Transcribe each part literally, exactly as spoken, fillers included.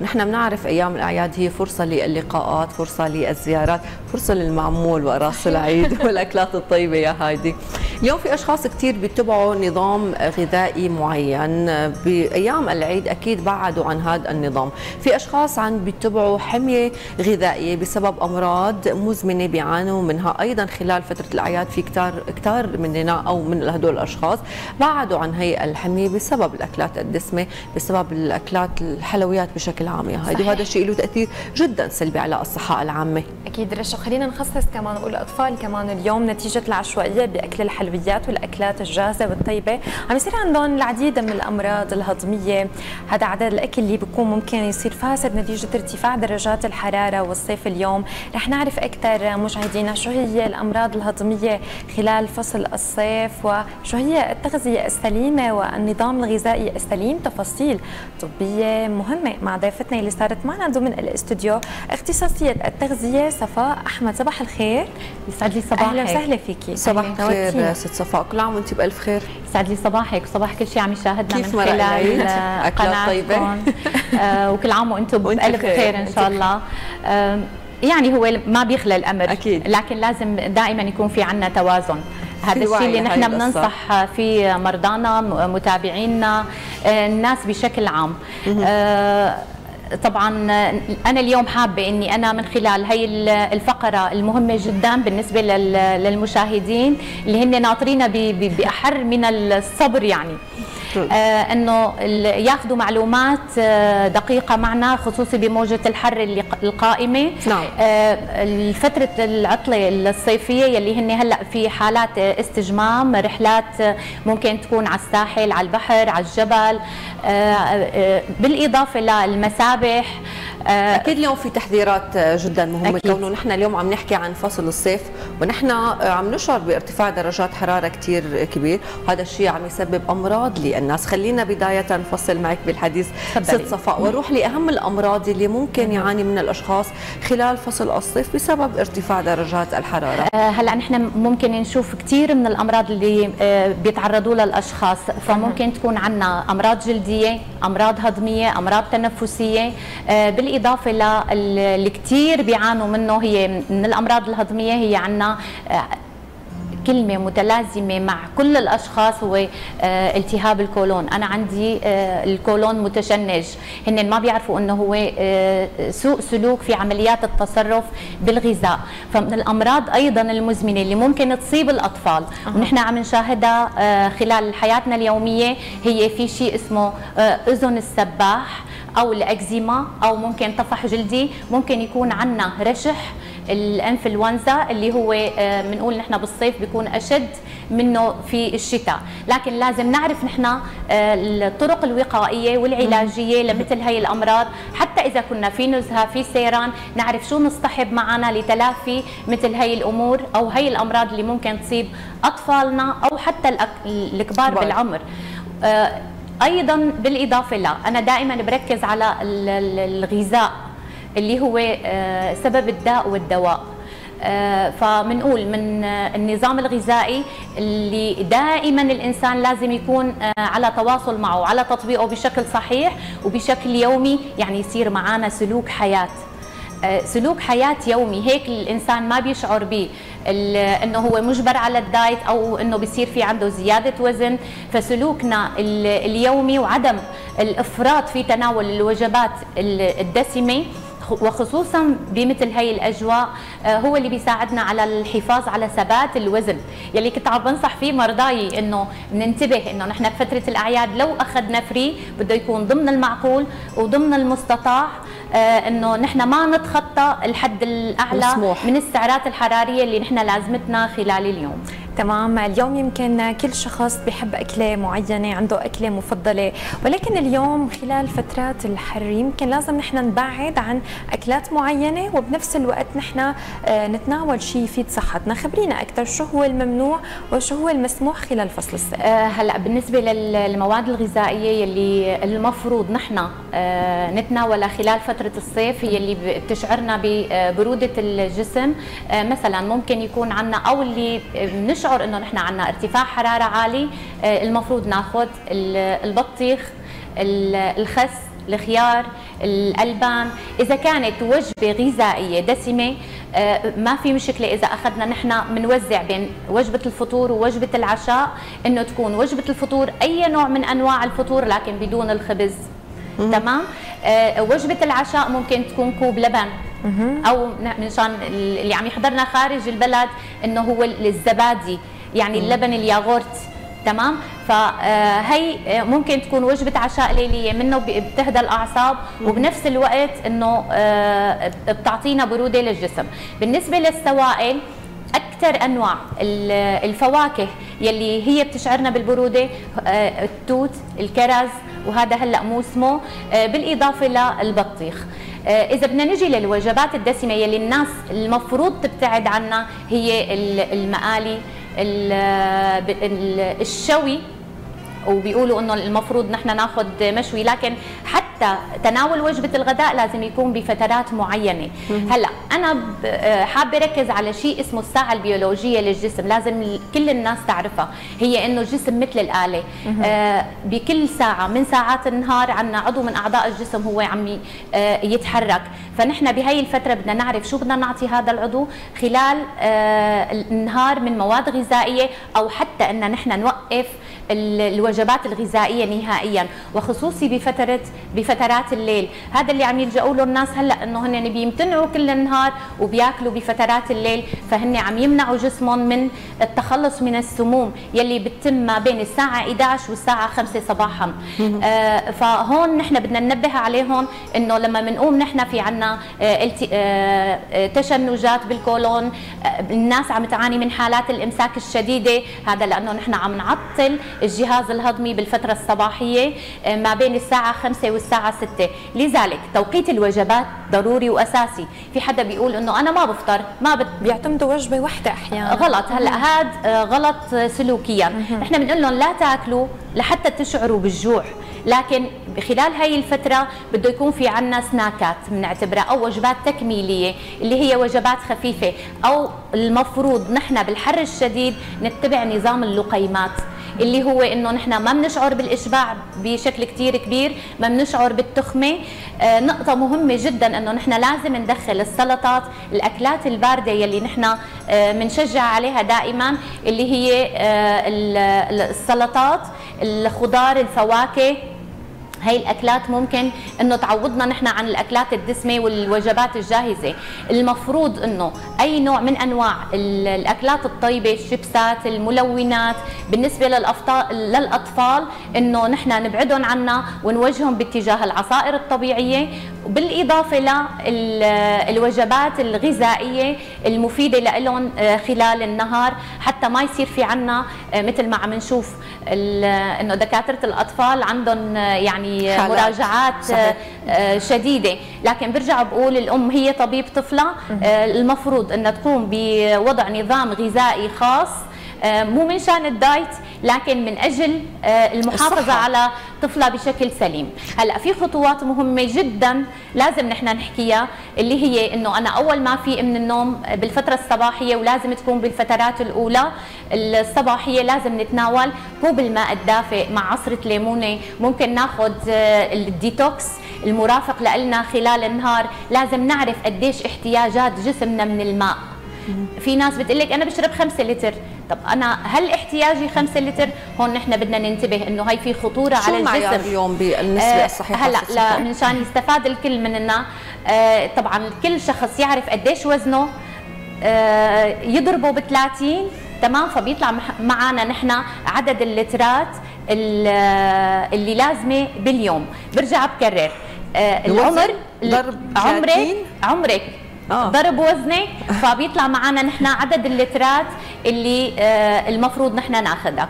ونحن بنعرف ايام الاعياد هي فرصه للقاءات، فرصه للزيارات، فرصه للمعمول وراس العيد والاكلات الطيبه يا هايدي. اليوم في اشخاص كثير بيتبعوا نظام غذائي معين، بايام العيد اكيد بعدوا عن هذا النظام، في اشخاص عم بيتبعوا حميه غذائيه بسبب امراض مزمنه بيعانوا منها ايضا خلال فتره الاعياد، في كثار كثار مننا او من هدول الاشخاص بعدوا عن هي الحميه بسبب الاكلات الدسمه، بسبب الاكلات الحلويات بشكل عام يا هايدي، وهذا الشيء له تاثير جدا سلبي على الصحه العامه. اكيد رشا، خلينا نخصص كمان نقول الاطفال كمان اليوم نتيجه العشوائيه باكل الحلويات والاكلات الجاهزه والطيبه عم يصير عندهم العديد من الامراض الهضميه. هذا عدد الاكل اللي بيكون ممكن يصير فاسد نتيجه ارتفاع درجات الحراره والصيف. اليوم رح نعرف اكثر مشاهدينا شو هي الامراض الهضميه خلال فصل الصيف، وشو هي التغذيه السليمه والنظام الغذائي السليم، تفاصيل طبيه مهمه مع ضيفتنا اللي صارت معنا ضمن الاستوديو اختصاصيه التغذيه صفاء احمد. صباح الخير. يسعد لي صباحك. اهلا وسهلا فيكي. صباح الخير ست صفاء، كل عام وانت بألف خير. يسعد لي صباحك وصباح كل شيء عم يشاهدنا من خلال قناتكم آه وكل عام وانتم بألف خير ان شاء الله. آه يعني هو ما بيخلى الامر أكيد، لكن لازم دائما يكون في عندنا توازن. هذا الشيء اللي نحن بننصح فيه مرضانا، متابعينا، آه الناس بشكل عام. آه طبعا أنا اليوم حابة أني أنا من خلال هي الفقرة المهمة جدا بالنسبة للمشاهدين اللي هن ناطرينا بأحر من الصبر، يعني أنه ياخذوا معلومات دقيقة معنا خصوصي بموجة الحر القائمة. نعم. الفترة العطلة الصيفية يلي هن هلأ في حالات استجمام، رحلات ممكن تكون على الساحل، على البحر، على الجبل، بالإضافة للمسابح. أكيد اليوم في تحذيرات جدا مهمة، كونه نحن اليوم عم نحكي عن فصل الصيف ونحن عم نشعر بارتفاع درجات حرارة كتير كبير، وهذا الشيء عم يسبب أمراض للناس. خلينا بداية نفصل معك بالحديث ست صفاء ونروح لأهم الأمراض اللي ممكن يعاني من الأشخاص خلال فصل الصيف بسبب ارتفاع درجات الحرارة. أه هلأ نحن ممكن نشوف كتير من الأمراض اللي بيتعرضوا لها الأشخاص، فممكن تكون عنا أمراض جلدية، أمراض هضمية، أمراض تنفسية، أه بالإضافة بالإضافة للي كتير بيعانوا منه هي من الأمراض الهضمية. هي عنا كلمة متلازمة مع كل الأشخاص هو التهاب الكولون. أنا عندي الكولون متشنج، هن ما بيعرفوا أنه هو سوء سلوك في عمليات التصرف بالغذاء، فمن الأمراض أيضا المزمنة اللي ممكن تصيب الأطفال. أه. ونحن عم نشاهدها خلال حياتنا اليومية، هي في شيء اسمه أذن السباح أو الأكزيما أو ممكن طفح جلدي، ممكن يكون عنا رشح الانفلونزا اللي هو بنقول نحن بالصيف بيكون أشد منه في الشتاء، لكن لازم نعرف نحن الطرق الوقائية والعلاجية لمثل هي الأمراض، حتى إذا كنا في نزهة في سيران نعرف شو نصطحب معنا لتلافي مثل هي الأمور أو هي الأمراض اللي ممكن تصيب أطفالنا أو حتى الكبار بالعمر. أيضا بالإضافة لا أنا دائما بركز على الغذاء اللي هو سبب الداء والدواء، فمنقول من النظام الغذائي اللي دائما الإنسان لازم يكون على تواصل معه، على تطبيقه بشكل صحيح وبشكل يومي، يعني يصير معنا سلوك حياة سلوك حياة يومي، هيك الإنسان ما بيشعر به أنه هو مجبر على الدايت أو أنه بيصير في عنده زيادة وزن. فسلوكنا اليومي وعدم الإفراط في تناول الوجبات الدسمة وخصوصا بمثل هي الاجواء هو اللي بيساعدنا على الحفاظ على ثبات الوزن، يلي كنت عم بنصح فيه مرضاي انه ننتبه انه نحن بفتره الاعياد لو اخذنا فري بده يكون ضمن المعقول وضمن المستطاع، انه نحن ما نتخطى الحد الاعلى مسموح من السعرات الحراريه اللي نحن لازمتنا خلال اليوم. تمام. اليوم يمكن كل شخص بحب أكلة معينة، عنده أكلة مفضلة، ولكن اليوم خلال فترات الحر يمكن لازم نحن نبعد عن أكلات معينة وبنفس الوقت نحن نتناول شيء يفيد صحتنا. خبرينا أكثر شو هو الممنوع وشو هو المسموح خلال فصل الصيف. هلأ بالنسبة للمواد الغذائية اللي المفروض نحن نتناولها خلال فترة الصيف هي اللي بتشعرنا ببرودة الجسم، مثلا ممكن يكون عنا أو اللي بنشعر انه نحن عندنا ارتفاع حراره عالي، المفروض ناخذ البطيخ، الخس، الخيار، الألبان. إذا كانت وجبة غذائية دسمة ما في مشكلة، إذا أخذنا نحن بنوزع بين وجبة الفطور ووجبة العشاء، إنه تكون وجبة الفطور أي نوع من أنواع الفطور لكن بدون الخبز. تمام. وجبة العشاء ممكن تكون كوب لبن، أو منشان اللي عم يحضرنا خارج البلد إنه هو الزبادي، يعني اللبن الياغورت. تمام. فهي ممكن تكون وجبه عشاء ليليه، منه بتهدى الاعصاب وبنفس الوقت انه بتعطينا بروده للجسم. بالنسبه للسوائل، اكثر انواع الفواكه يلي هي بتشعرنا بالبروده التوت، الكرز، وهذا هلا موسمه، بالاضافه للبطيخ. إذا بدنا نجي للوجبات الدسمة يلي الناس المفروض تبتعد عنها، هي المقالي، الشوي، وبيقولوا انه المفروض نحن ناخذ مشوي، لكن حتى تناول وجبه الغداء لازم يكون بفترات معينه. هلا انا حابه اركز على شيء اسمه الساعه البيولوجيه للجسم، لازم كل الناس تعرفها، هي انه الجسم مثل الاله، آه بكل ساعه من ساعات النهار عندنا عضو من اعضاء الجسم هو عم آه يتحرك، فنحن بهي الفتره بدنا نعرف شو بدنا نعطي هذا العضو خلال آه النهار من مواد غذائيه، او حتى ان نحن نوقف الوجبات الغذائيه نهائيا، وخصوصي بفتره بفترات الليل. هذا اللي عم يلجؤوا له الناس هلا، انه هن بيمتنعوا كل النهار وبياكلوا بفترات الليل، فهن عم يمنعوا جسمهم من التخلص من السموم يلي بتتم ما بين الساعه احدعش والساعه خمسة صباحا. آه فهون نحن بدنا ننبه عليهم انه لما بنقوم نحن في عنا آه آه تشنجات بالكولون، آه الناس عم تعاني من حالات الامساك الشديده، هذا لانه نحن عم نعطل الجهاز الهضمي بالفترة الصباحية ما بين الساعة خمسة والساعة ستة. لذلك توقيت الوجبات ضروري وأساسي. في حدا بيقول انه انا ما بفطر، ما بت... بيعتمدوا وجبة واحدة احيانا، غلط. هلا هذا غلط سلوكيا. نحن بنقول لهم لا تاكلوا لحتى تشعروا بالجوع، لكن خلال هاي الفترة بده يكون في عنا سناكات بنعتبرها، أو وجبات تكميلية اللي هي وجبات خفيفة، أو المفروض نحن بالحر الشديد نتبع نظام اللقيمات، اللي هو انه نحن ما بنشعر بالاشباع بشكل كتير كبير، ما بنشعر بالتخمه. آه نقطه مهمه جدا انه نحن لازم ندخل السلطات، الاكلات البارده يلي نحن بنشجع آه عليها دائما، اللي هي آه السلطات، الخضار، الفواكه. هاي الاكلات ممكن انه تعوضنا نحن عن الاكلات الدسمه والوجبات الجاهزه. المفروض انه اي نوع من انواع الاكلات الطيبه، الشيبسات، الملونات، بالنسبه للاطفال انه نحن نبعدهم عنا ونوجههم باتجاه العصائر الطبيعيه، بالاضافه للوجبات الغذائيه المفيده لهم خلال النهار، حتى ما يصير في عنا مثل ما عم نشوف انه دكاتره الاطفال عندهم يعني حالات. مراجعات صحيح. شديدة، لكن برجع بقول الأم هي طبيب طفلة، المفروض أنها تقوم بوضع نظام غذائي خاص، مو من شان الدايت لكن من أجل المحافظة الصحة على طفلة بشكل سليم. هلأ في خطوات مهمة جدا لازم نحن نحكيها، اللي هي أنه أنا أول ما في من النوم بالفترة الصباحية، ولازم تكون بالفترات الأولى الصباحية، لازم نتناول كوب الماء الدافئ مع عصرة ليمونة، ممكن ناخذ الديتوكس المرافق لنا خلال النهار. لازم نعرف قديش احتياجات جسمنا من الماء. في ناس بتقلك أنا بشرب خمسة لتر، طب أنا هل احتياجي خمسة لتر؟ هون نحن بدنا ننتبه إنه هاي في خطورة على الجسم. شو معيار اليوم بالنسبة الصحيحة؟ هلا لا منشان يستفاد الكل مننا، آه طبعا كل شخص يعرف قديش وزنه، آه يضربه بثلاثين، تمام، فبيطلع معنا نحن عدد اللترات اللي لازمة باليوم. برجع بكرر آه العمر، عمرك عمرك آه. ضرب وزني، فبيطلع معنا نحن عدد اللترات اللي آه المفروض نحن ناخذها.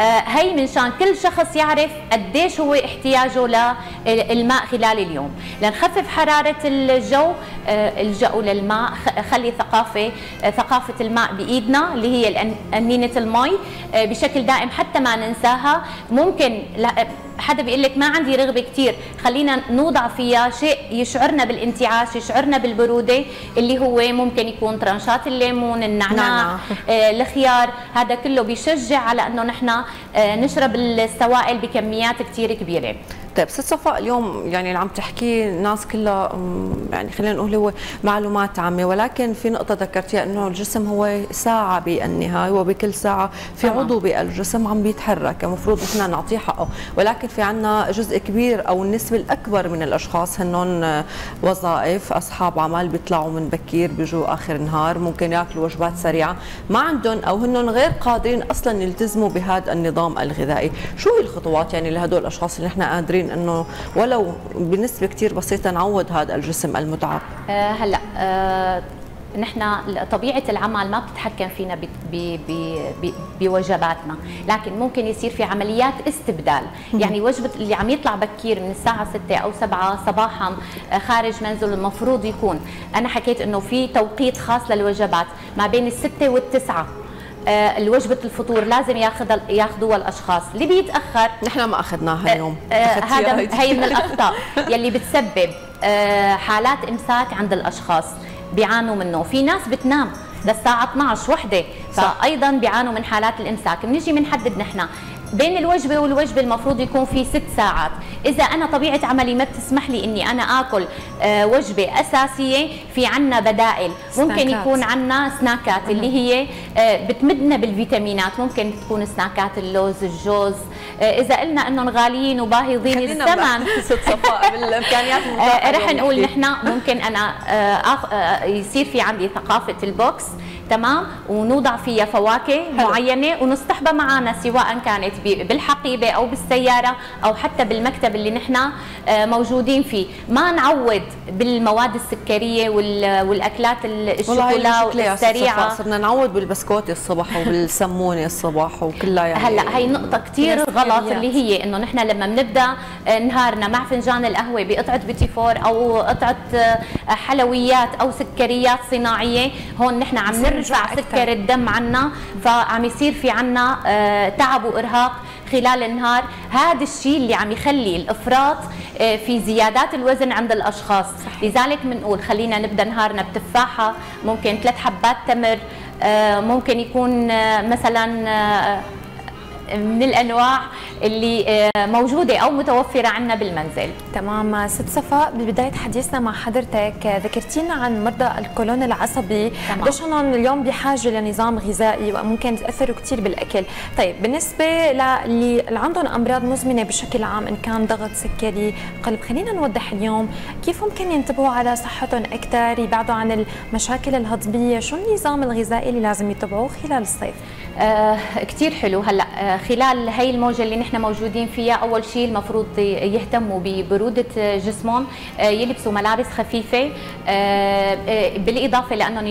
آه هي منشان كل شخص يعرف قديش هو احتياجه للماء خلال اليوم. لنخفف حراره الجو، آه الجأوا للماء، خلي ثقافه آه ثقافه الماء بايدنا، اللي هي انينه المي آه بشكل دائم حتى ما ننساها. ممكن حدا بيقول لك ما عندي رغبه كثير، خلينا نوضع فيها شيء يشعرنا بالانتعاش، يشعرنا بالبروده، اللي هو ممكن يكون ترنشات الليمون، النعناع، آه الخيار، هذا كله بيشجع على انه نحن آه نشرب السوائل بكميات كثير كبيره. طيب ست صفاء، اليوم يعني اللي عم تحكيه الناس كلها يعني خلينا نقول هو معلومات عامه، ولكن في نقطه ذكرتيها انه الجسم هو ساعه بالنهايه، وبكل ساعه في طبعا. عضو بالجسم عم بيتحرك، المفروض نحن نعطيه حقه، ولكن في عندنا جزء كبير او النسبه الاكبر من الاشخاص هنن وظائف، اصحاب عمل بيطلعوا من بكير بيجوا اخر النهار، ممكن ياكلوا وجبات سريعه، ما عندهم او هنن غير قادرين اصلا يلتزموا بهذا النظام الغذائي. شو هي الخطوات يعني لهدول الاشخاص اللي نحن قادرين انه ولو بنسبه كثير بسيطه نعوض هذا الجسم المتعب؟ أه هلا أه نحن طبيعه العمل ما بتتحكم فينا بوجباتنا، لكن ممكن يصير في عمليات استبدال، يعني وجبه اللي عم يطلع بكير من الساعه ستة او سبعة صباحا خارج منزله، المفروض يكون انا حكيت انه في توقيت خاص للوجبات ما بين الستة والتسعة. الوجبه الفطور لازم ياخذها ياخذوها الاشخاص اللي بيتاخر. نحن ما اخذناها اليوم، هذا هي من الاخطاء يلي بتسبب حالات امساك عند الاشخاص بيعانوا منه. في ناس بتنام للساعه اثنعش وحده، فايضا بيعانوا من حالات الامساك. بنيجي بنحدد نحن بين الوجبه والوجبه المفروض يكون في ست ساعات، اذا انا طبيعه عملي ما بتسمح لي اني انا اكل وجبه اساسيه، في عنا بدائل، ممكن يكون عنا سناكات اللي هي بتمدنا بالفيتامينات، ممكن تكون سناكات اللوز، الجوز، اذا قلنا انهم غاليين وباهظين الثمن ست صفاء بالامكانيات رح نقول نحن ممكن انا يصير في عندي ثقافه البوكس، تمام، ونوضع فيها فواكه معينه ونصطحبها معنا سواء كانت بالحقيبه او بالسياره او حتى بالمكتب اللي نحن موجودين فيه. ما نعوض بالمواد السكريه والاكلات الشوكولا والسريعه، صرنا نعوض بالبسكوت الصبح وبالسمونه الصبح وكلها. يعني هلا هي نقطه كثير غلط اللي هي انه نحن لما بنبدا نهارنا مع فنجان القهوه بقطعه بيتيفور او قطعه حلويات او سكريات صناعيه، هون نحن عم نرجع سكر الدم عنا، فعم يصير في عنا تعب وارهاق خلال النهار. هذا الشيء اللي عم يخلي الافراط في زيادات الوزن عند الاشخاص. لذلك بنقول خلينا نبدا نهارنا بتفاحه، ممكن ثلاث حبات تمر، ممكن يكون مثلا من الانواع اللي موجوده او متوفره عندنا بالمنزل. تمام ست صفاء، ببدايه حديثنا مع حضرتك ذكرتينا عن مرضى القولون العصبي، قديش هن اليوم بحاجه لنظام غذائي وممكن يتاثروا كثير بالاكل. طيب بالنسبه للي عندهم امراض مزمنه بشكل عام، ان كان ضغط، سكري، قلب، خلينا نوضح اليوم كيف ممكن ينتبهوا على صحتهم اكثر، يبعدوا عن المشاكل الهضميه، شو النظام الغذائي اللي لازم يتبعوه خلال الصيف؟ آه كثير حلو. هلا آه خلال هي الموجه اللي نحن موجودين فيها، اول شيء المفروض يهتموا ببروده جسمهم، آه يلبسوا ملابس خفيفه، آه بالاضافه لانهم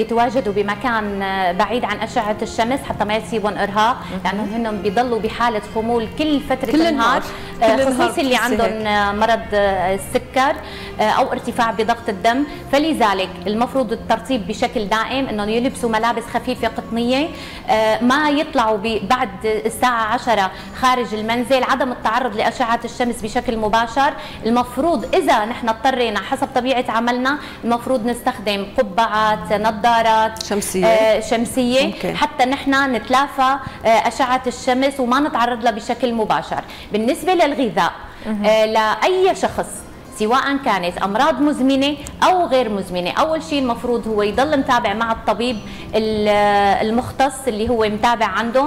يتواجدوا بمكان بعيد عن اشعه الشمس حتى ما يصيبهم ارهاق، لانهم هن بيضلوا بحاله خمول كل فتره كل النهار، النهار. آه خصوصي اللي عندهم مرض السكر آه او ارتفاع بضغط الدم، فلذلك المفروض الترطيب بشكل دائم، انهم يلبسوا ملابس خفيفه قطنيه، آه ما يطلعوا بعد الساعة عشرة خارج المنزل، عدم التعرض لأشعة الشمس بشكل مباشر. المفروض إذا نحن اضطرينا حسب طبيعة عملنا المفروض نستخدم قبعات، نظارات شمسية, آه شمسية ممكن. حتى نحن نتلافى آه أشعة الشمس وما نتعرض لها بشكل مباشر. بالنسبة للغذاء آه لأي شخص سواء كانت أمراض مزمنة أو غير مزمنة، أول شيء المفروض هو يضل متابع مع الطبيب المختص اللي هو متابع عنده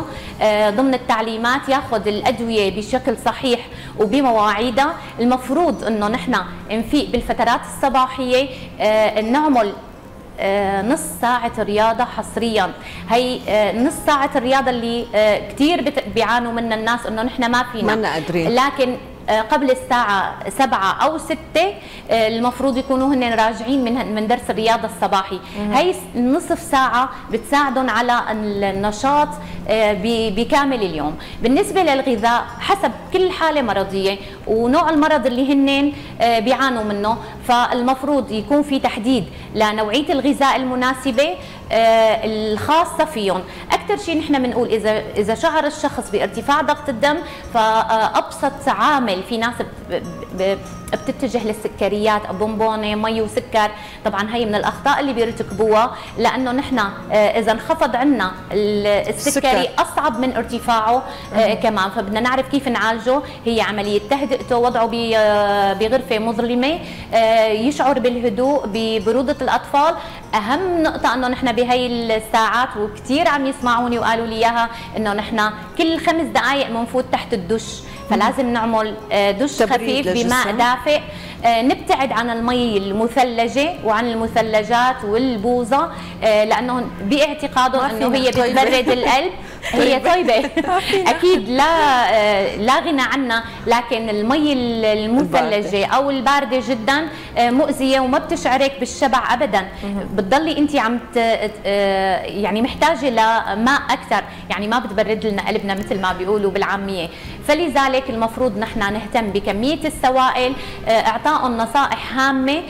ضمن التعليمات، ياخذ الأدوية بشكل صحيح وبمواعيدها. المفروض أنه نحن نفيق بالفترات الصباحية، نعمل نص ساعة رياضة حصريا. هي نص ساعة الرياضة اللي كثير بيعانوا منها الناس أنه نحن ما فينا ما قادرين، لكن قبل الساعة سبعة أو ستة المفروض يكونوا هن راجعين من من درس الرياضة الصباحي. هي نصف ساعة بتساعدهم على النشاط بكامل اليوم. بالنسبة للغذاء حسب كل حالة مرضية ونوع المرض اللي هن بيعانوا منه، فالمفروض يكون في تحديد لنوعية الغذاء المناسبة الخاصة فيهم. أكثر شيء نحن بنقول إذا إذا شعر الشخص بارتفاع ضغط الدم، فأبسط عامل في ناس بتتجه للسكريات، بونبونه، مي وسكر. طبعا هي من الاخطاء اللي بيرتكبوها، لانه نحن اذا انخفض عندنا السكري اصعب من ارتفاعه آه كمان، فبدنا نعرف كيف نعالجه. هي عمليه تهدئته، وضعه بغرفه مظلمه، آه يشعر بالهدوء، ببروده الاطفال. اهم نقطه انه نحن بهي الساعات، وكثير عم يسمعوني وقالوا لي اياها، انه نحن كل خمس دقائق بنفوت تحت الدش، فلازم نعمل دش خفيف بماء دافئ، نبتعد عن المي المثلجه وعن المثلجات والبوظه، لانه باعتقاده انه هي بتبرد القلب. هي طيبه اكيد لا لا غنى عنها، لكن المي المثلجه او البارده جدا مؤذيه وما بتشعرك بالشبع ابدا، بتضلي انت عم يعني محتاجه لماء اكثر، يعني ما بتبرد لنا قلبنا مثل ما بيقولوا بالعاميه. فلذلك المفروض نحن نهتم بكميه السوائل، اعطائهم نصائح هامه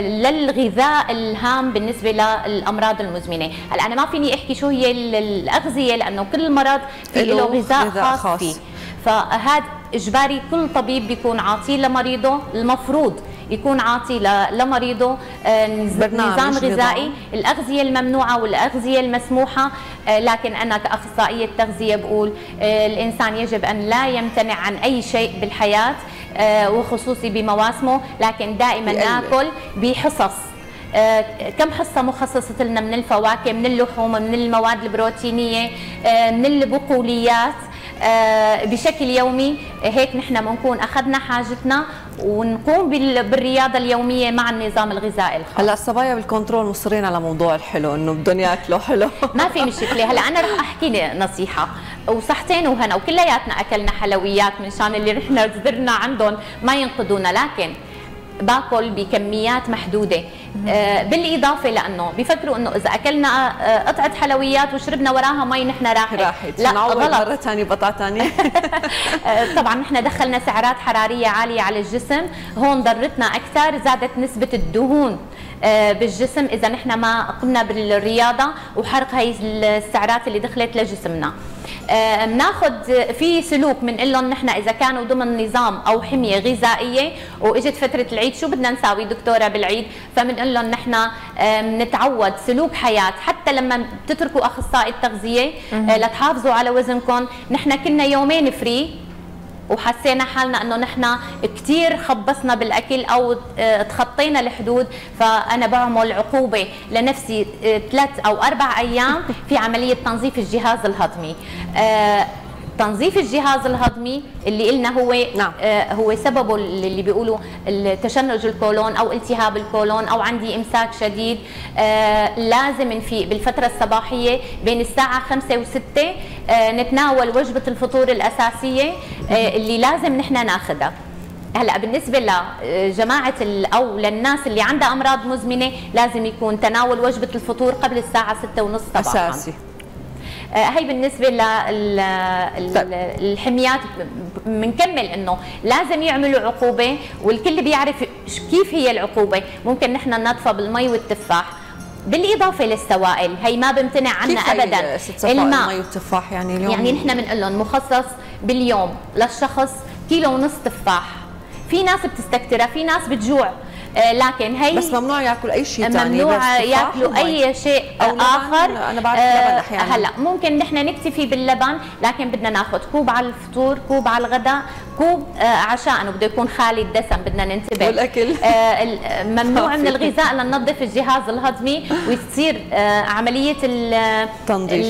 للغذاء الهام بالنسبه للامراض المزمنه. هلا انا ما فيني احكي شو هي الاغذيه، لانه كل مرض في له غذاء خاص, خاص فيه، فهذا اجباري كل طبيب بيكون عاطيه لمريضه، المفروض يكون عاطي لمريضه نظام غذائي، الأغذية الممنوعة والأغذية المسموحة. لكن أنا كأخصائية تغذية بقول الإنسان يجب أن لا يمتنع عن أي شيء بالحياة، وخصوصي بمواسمه، لكن دائما ناكل بحصص. آه كم حصة مخصصة لنا من الفواكه، من اللحوم، من المواد البروتينية، آه من البقوليات، آه بشكل يومي. هيك نحن بنكون أخذنا حاجتنا ونقوم بالرياضة اليومية مع النظام الغذائي الخاص. هلا الصبايا بالكنترول مصرين على موضوع الحلو، إنه بدهم ياكلوا حلو. ما في مشكلة. هلا أنا رح أحكي نصيحة، وصحتين وهنا، وكلياتنا أكلنا حلويات من شان اللي نحن زرنا عندهم ما ينقدونا، لكن باكل بكميات محدوده. آه بالاضافه لانه بفكروا انه اذا اكلنا آه قطعه حلويات وشربنا وراها مي نحن راحت. راحت. لا غلط. مره ثانيه بقطعه ثانيه. آه طبعا نحن دخلنا سعرات حراريه عاليه على الجسم، هون ضرتنا اكثر، زادت نسبه الدهون آه بالجسم اذا نحن ما قمنا بالرياضه وحرق هي السعرات اللي دخلت لجسمنا. بناخذ آه في سلوك بنقول لهم نحن اذا كانوا ضمن نظام او حميه غذائيه واجت فتره العيد شو بدنا نساوي دكتوره بالعيد، فبنقول لهم نحن آه بنتعود سلوك حياه، حتى لما بتتركوا اخصائي التغذيه آه لتحافظوا على وزنكم. نحن كنا يومين فري وحسينا حالنا انه نحن كثير خبصنا بالاكل او تخطينا الحدود، فانا بعمل عقوبه لنفسي ثلاث او اربع ايام في عمليه تنظيف الجهاز الهضمي. آه تنظيف الجهاز الهضمي اللي قلنا هو نعم. آه هو سببه اللي بيقولوا تشنج القولون او التهاب القولون او عندي امساك شديد. آه لازم نفيق بالفتره الصباحيه بين الساعه خمسة وستة، آه نتناول وجبه الفطور الاساسيه آه اللي لازم نحن ناخذها. هلا بالنسبه لجماعه او للناس اللي عندها امراض مزمنه لازم يكون تناول وجبه الفطور قبل الساعه ستة وثلاثين صباحا اساسي. هي بالنسبه للحميات بنكمل انه لازم يعملوا عقوبه، والكل بيعرف كيف هي العقوبه. ممكن نحن نطفى بالمي والتفاح. بالاضافه للسوائل هي ما بمتنع عنها ابدا. الماء المي والتفاح يعني اليوم يعني نحن بنقول لهم مخصص باليوم للشخص كيلو ونص تفاح. في ناس بتستكترها، في ناس بتجوع، لكن هي بس ممنوع ياكلوا اي شيء ثاني، ممنوع ياكلوا اي شيء أو اخر. انا بعرف اللبن احيانا. هلا ممكن نحن نكتفي باللبن، لكن بدنا ناخذ كوب على الفطور، كوب على الغداء، كوب عشاء، انه بده يكون خالي الدسم، بدنا ننتبه. والاكل ممنوع من الغذاء لننظف الجهاز الهضمي ويصير عمليه التنظيف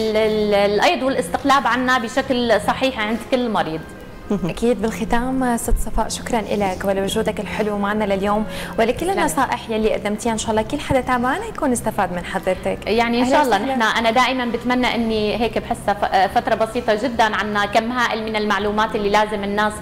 الايض والاستقلاب عنا بشكل صحيح عند كل مريض. أكيد. بالختام ست صفاء، شكرا لك ولوجودك الحلو معنا لليوم ولكل النصائح يلي قدمتيها. إن شاء الله كل حدا تابعنا يكون استفاد من حضرتك. يعني إن شاء الله نحن أنا دائما بتمنى إني هيك بحسها فترة بسيطة جدا، عنا كم هائل من المعلومات اللي لازم الناس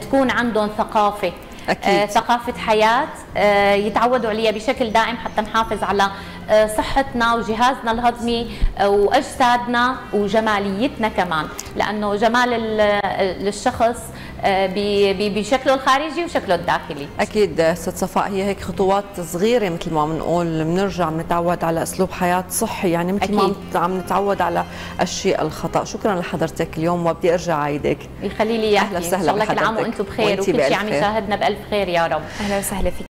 تكون عندهم ثقافة أكيد. آه، ثقافة حياة آه، يتعودوا عليها بشكل دائم حتى نحافظ على آه، صحتنا وجهازنا الهضمي آه، وأجسادنا وجماليتنا كمان، لأنه جمال الشخص بشكله الخارجي وشكله الداخلي. اكيد ست صفاء، هي هيك خطوات صغيره مثل ما بنقول، بنرجع بنتعود على اسلوب حياه صحي، يعني مثل ما عم نتعود على الشيء الخطا. شكرا لحضرتك اليوم، وبدي ارجع عايدك. يخلي لي اياك، ان شاء الله كل عام وانتم بخير وكل شيء عم يشاهدنا بالف خير يا رب. اهلا وسهلا فيك.